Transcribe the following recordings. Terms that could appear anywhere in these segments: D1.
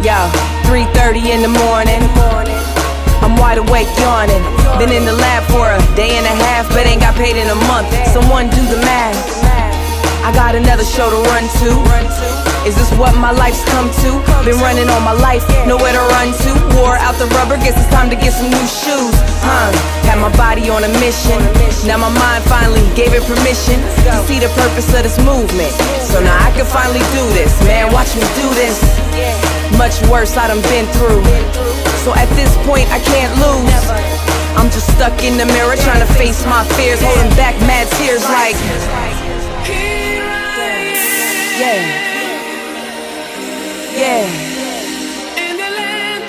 Yo, 3:30 in the morning, I'm wide awake yawning. Been in the lab for a day and a half, but ain't got paid in a month. Someone do the math. I got another show to run to. Is this what my life's come to? Been running all my life, nowhere to run to. Wore out the rubber, guess it's time to get some new shoes. Had my body on a mission. Now my mind finally gave it permission to see the purpose of this movement. So now I can finally do this. Man, watch me do this. Much worse I done been through. So at this point I can't lose. I'm just stuck in the mirror trying to face my fears, holding back mad tears like here I am. Yeah. Yeah. In the land of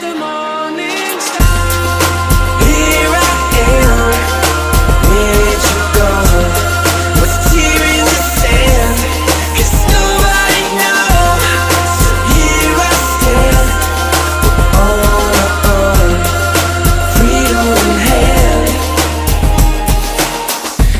the morning star. Here I am. Where did you go? Was a tear in the sand, cause nobody knows. So here I stand, with all my own freedom in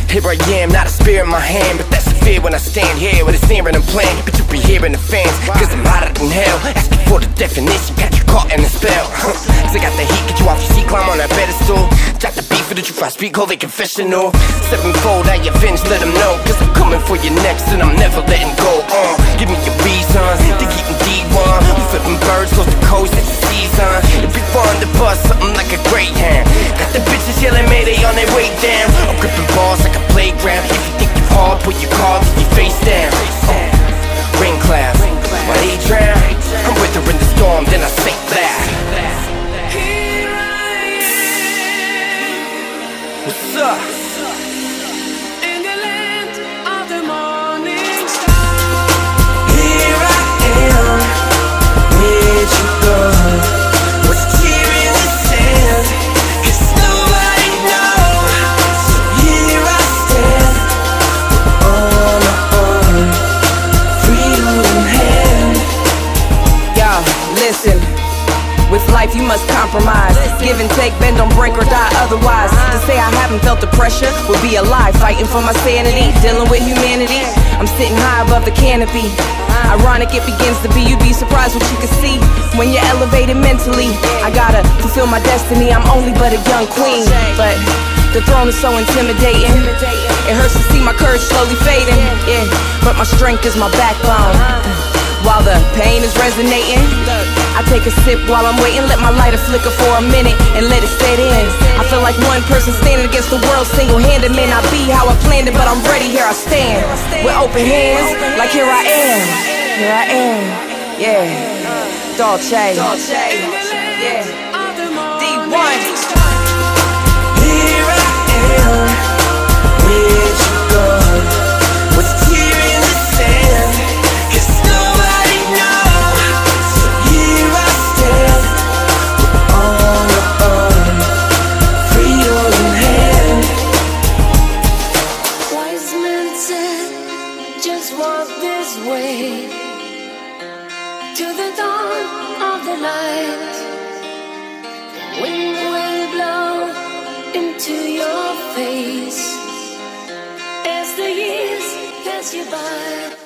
hand. Here I am, not a spear in my hand, but that's the fear when I stand here with a searing and plan. But you be hearing the fans, cause I'm hotter than hell. Ask me for the definition, got you caught in a spell. So I got the heat, get you off your seat, climb on that pedestal. Drop the beat for the truth, I speak, hold it confessional. Sevenfold, I avenge, let them know, cause I'm coming for you next and I'm never letting go. Give me your reasons to keep in D1. We flipping birds, close the coast, it's the season. If we fall on the bus, something like a greyhound. Got the bitches yelling, mayday on their way down. I'm gripping balls like a playground. If you think you're hard, put your cards in your face down. Rain clouds, while they drown, I'm weathering the storm, then I sink back. Here I am. What's up? In the land of the morning star. Here I am. Where'd you go? Was a tear in the sand, cause nobody knows. So here I stand, with all my own freedom in hand. Yo, listen. With life you must compromise. Give and take, bend, don't break or die otherwise. To say I haven't felt the pressure would be a lie. Fighting for my sanity, dealing with humanity. I'm sitting high above the canopy. Ironic it begins to be, you'd be surprised what you can see when you're elevated mentally. I gotta fulfill my destiny, I'm only but a young queen. But the throne is so intimidating, it hurts to see my courage slowly fading. Yeah, but my strength is my backbone. While the pain is resonating, I take a sip while I'm waiting. Let my lighter flicker for a minute and let it set in. I feel like one person standing against the world, single-handed. Man, I be how I planned it, but I'm ready, here I stand. With open hands, like here I am. Here I am, yeah. Dolce, yeah. D1. Here I am. Where'd you go? Was a tear in the sand, cause nobody knows. Face as the years pass you by.